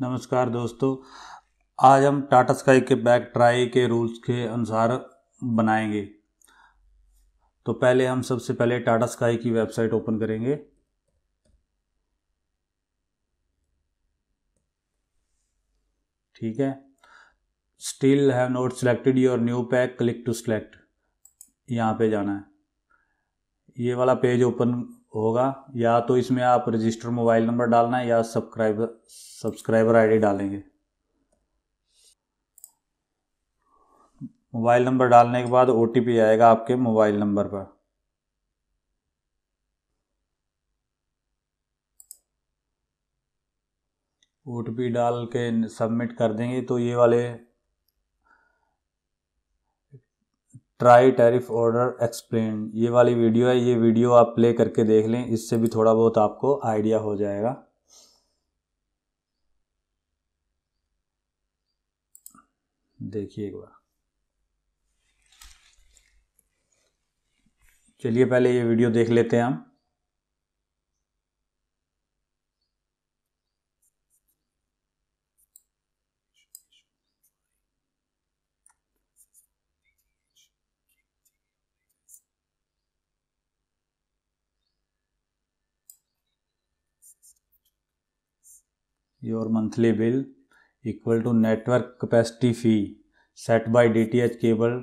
नमस्कार दोस्तों, आज हम टाटा स्काई के बैक ट्राई के रूल्स के अनुसार बनाएंगे। तो पहले हम सबसे पहले टाटा स्काई की वेबसाइट ओपन करेंगे। ठीक है, still have not selected your new pack, click to select. यहाँ पे जाना है, ये वाला पेज ओपन होगा। या तो इसमें आप रजिस्टर मोबाइल नंबर डालना है या सब्सक्राइबर आईडी डालेंगे। मोबाइल नंबर डालने के बाद ओटीपी आएगा आपके मोबाइल नंबर पर। ओटीपी डाल के सबमिट कर देंगे तो ये वाले ट्राई टैरिफ ऑर्डर एक्सप्लेन, ये वाली वीडियो है, ये वीडियो आप प्ले करके देख लें, इससे भी थोड़ा बहुत आपको आइडिया हो जाएगा। देखिए एक बार, चलिए पहले ये वीडियो देख लेते हैं हम। Your monthly bill equal to network capacity fee set by DTH cable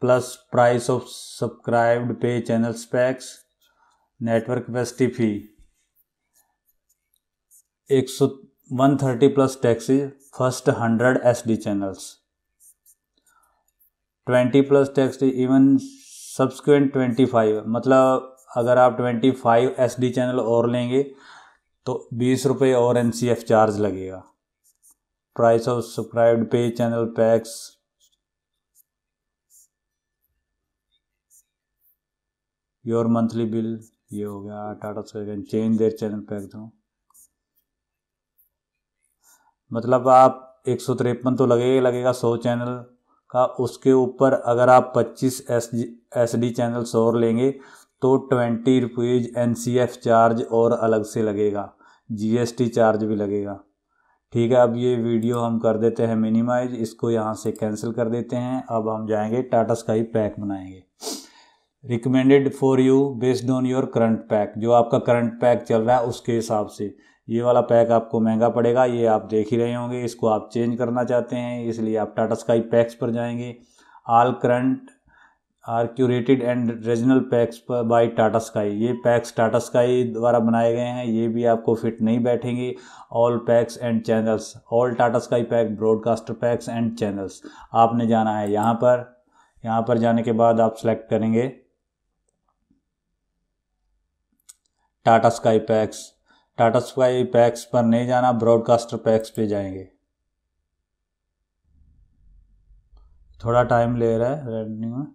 plus price of subscribed pay channels packs. Network capacity fee 130 plus taxes first 100 SD channels, 20 plus tax even subsequent 25। मतलब अगर आप 25 SD channel और लेंगे तो 20 रुपये और NCF charge लगेगा। Price of subscribed pay channel packs your monthly bill, ये हो गया। Tata Sky can change their channel pack दो, मतलब आप 153 तो लगेगा 100 चैनल का। उसके ऊपर अगर आप 25 एसडी चैनल्स और लेंगे तो 20 रुपीज़ एनसीएफ चार्ज और अलग से लगेगा, जीएसटी चार्ज भी लगेगा। ठीक है, अब ये वीडियो हम कर देते हैं मिनिमाइज, इसको यहाँ से कैंसिल कर देते हैं। अब हम जाएंगे टाटा स्काई पैक बनाएंगे। Recommended for you based on your current pack, जो आपका करंट पैक चल रहा है उसके हिसाब से। ये वाला पैक आपको महंगा पड़ेगा, ये आप देख ही रहे होंगे। इसको आप चेंज करना चाहते हैं, इसलिए आप टाटा स्काई पैक्स पर जाएंगे। All current are curated and regional packs by Tata Sky, ये पैक्स टाटा स्काई द्वारा बनाए गए हैं, ये भी आपको फिट नहीं बैठेंगे। All packs and channels, all Tata Sky pack broadcaster packs and channels, आपने जाना है यहाँ पर। यहाँ पर जाने के बाद आप सेलेक्ट करेंगे Tata Sky packs. Tata Sky packs पर नहीं जाना, ब्रॉडकास्टर पैक्स पे जाएंगे। थोड़ा टाइम ले रहा है रेंडिंग में।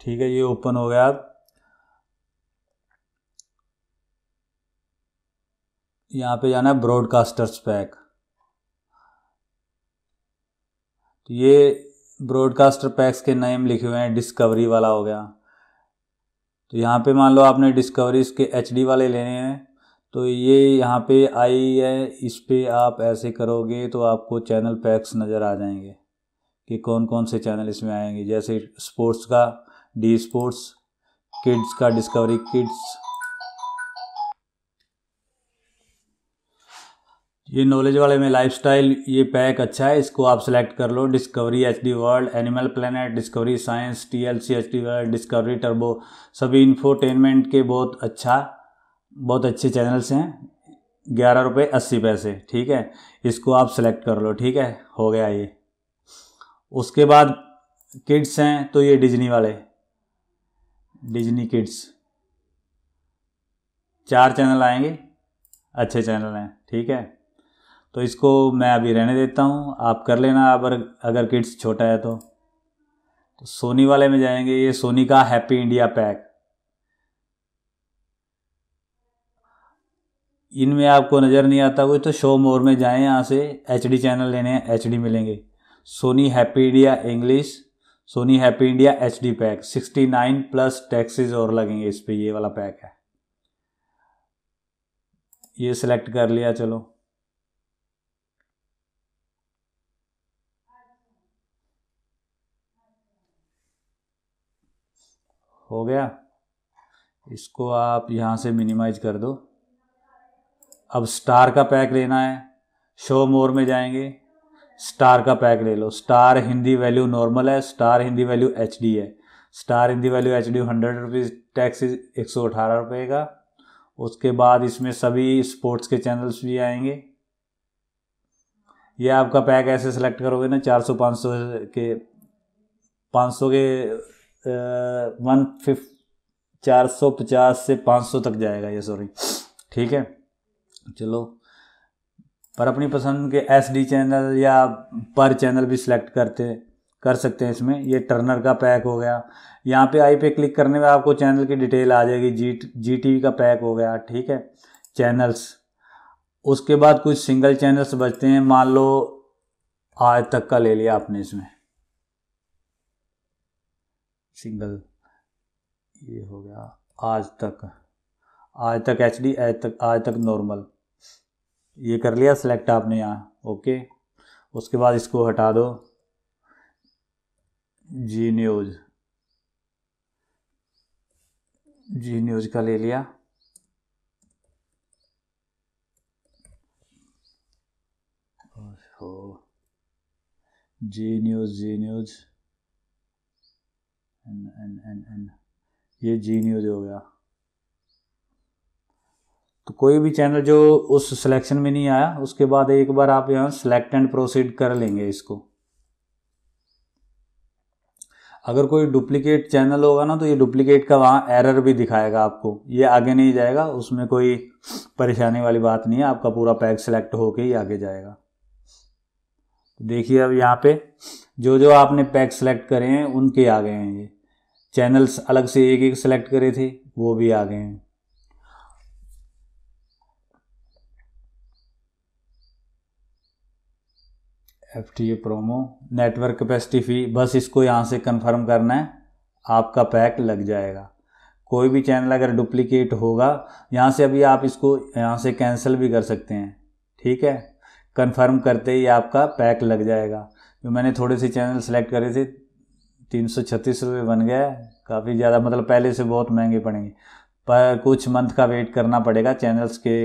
ठीक है, ये ओपन हो गया। अब यहाँ पे जाना है ब्रॉडकास्टर्स पैक। तो ये ब्रॉडकास्टर पैक्स के नेम लिखे हुए हैं, डिस्कवरी वाला हो गया। तो यहाँ पे मान लो आपने डिस्कवरी के एचडी वाले लेने हैं, तो ये यहाँ पे आई है, इस पे आप ऐसे करोगे तो आपको चैनल पैक्स नज़र आ जाएंगे कि कौन कौन से चैनल इसमें आएंगे। जैसे स्पोर्ट्स का डी स्पोर्ट्स, किड्स का डिस्कवरी किड्स, ये नॉलेज वाले में लाइफस्टाइल, ये पैक अच्छा है, इसको आप सेलेक्ट कर लो। Discovery HD world, animal planet, Discovery science, TLC HD world, Discovery turbo, सभी इन्फोटेनमेंट के बहुत अच्छे चैनल्स हैं। 11 रुपये 80 पैसे। ठीक है, इसको आप सेलेक्ट कर लो। ठीक है, हो गया ये। उसके बाद किड्स हैं तो ये डिज्नी वाले, डिज्नी किड्स, 4 चैनल आएंगे, अच्छे चैनल हैं। ठीक है, तो इसको मैं अभी रहने देता हूँ, आप कर लेना अगर किड्स छोटा है तो। सोनी वाले में जाएंगे, ये सोनी का हैप्पी इंडिया पैक, इनमें आपको नज़र नहीं आता कोई, तो शो मोर में जाएं, यहाँ से एचडी चैनल लेने हैं, एचडी मिलेंगे। Sony happy India English, Sony happy India HD pack 69 plus taxes और लगेंगे इस पे, ये वाला पैक है। ये सिलेक्ट कर लिया, चलो हो गया। इसको आप यहां से मिनिमाइज कर दो। अब स्टार का पैक लेना है, शो मोर में जाएंगे, स्टार का पैक ले लो। स्टार हिंदी वैल्यू नॉर्मल है, स्टार हिंदी वैल्यू एचडी है। Star Hindi value HD 100 rupees, tax 118 रुपये का। उसके बाद इसमें सभी स्पोर्ट्स के चैनल्स भी आएंगे। ये आपका पैक ऐसे सेलेक्ट करोगे ना, 450 से 500 तक जाएगा ये, सॉरी, ठीक है। चलो, पर अपनी पसंद के एसडी चैनल या पर चैनल भी सिलेक्ट कर सकते हैं इसमें। ये टर्नर का पैक हो गया, यहाँ पे आई पे क्लिक करने में आपको चैनल की डिटेल आ जाएगी। जी टीवी का पैक हो गया, ठीक है, चैनल्स। उसके बाद कुछ सिंगल चैनल्स बचते हैं, मान लो आज तक का ले लिया आपने, इसमें सिंगल ये हो गया आज तक एचडी, आज तक नॉर्मल, ये कर लिया सिलेक्ट आपने यहाँ, ओके। उसके बाद इसको हटा दो, जी न्यूज़ का ले लिया। जी न्यूज़ एन, ये जी न्यूज़ हो गया। तो कोई भी चैनल जो उस सिलेक्शन में नहीं आया, उसके बाद एक बार आप यहाँ सेलेक्ट एंड प्रोसीड कर लेंगे इसको। अगर कोई डुप्लीकेट चैनल होगा ना, तो ये डुप्लीकेट का वहाँ एरर भी दिखाएगा आपको, ये आगे नहीं जाएगा। उसमें कोई परेशानी वाली बात नहीं है, आपका पूरा पैक सेलेक्ट होके ही आगे जाएगा। देखिए, अब यहाँ पे जो जो आपने पैक सेलेक्ट करे हैं उनके आ गए हैं ये चैनल्स, अलग से एक एक सेलेक्ट करे थे वो भी आ गए हैं। FTA promo, network capacity fee, बस इसको यहाँ से कंफर्म करना है, आपका पैक लग जाएगा। कोई भी चैनल अगर डुप्लीकेट होगा यहाँ से, अभी आप इसको यहाँ से कैंसिल भी कर सकते हैं, ठीक है। कंफर्म करते ही आपका पैक लग जाएगा। जो मैंने थोड़े से चैनल सेलेक्ट करे थे 336 रुपये बन गया, काफ़ी ज़्यादा, मतलब पहले से बहुत महंगे पड़ेंगे, पर कुछ मंथ का वेट करना पड़ेगा, चैनल्स के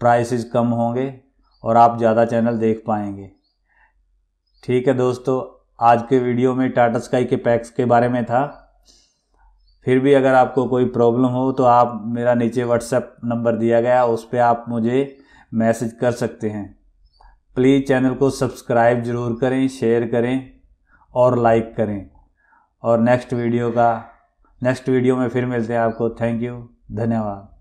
प्राइसेस कम होंगे और आप ज़्यादा चैनल देख पाएंगे। ठीक है दोस्तों, आज के वीडियो में टाटा स्काई के पैक्स के बारे में था। फिर भी अगर आपको कोई प्रॉब्लम हो तो आप, मेरा नीचे व्हाट्सएप नंबर दिया गया, उस पर आप मुझे मैसेज कर सकते हैं। प्लीज़ चैनल को सब्सक्राइब ज़रूर करें, शेयर करें और लाइक करें। और नेक्स्ट वीडियो में फिर मिलते हैं आपको। थैंक यू, धन्यवाद।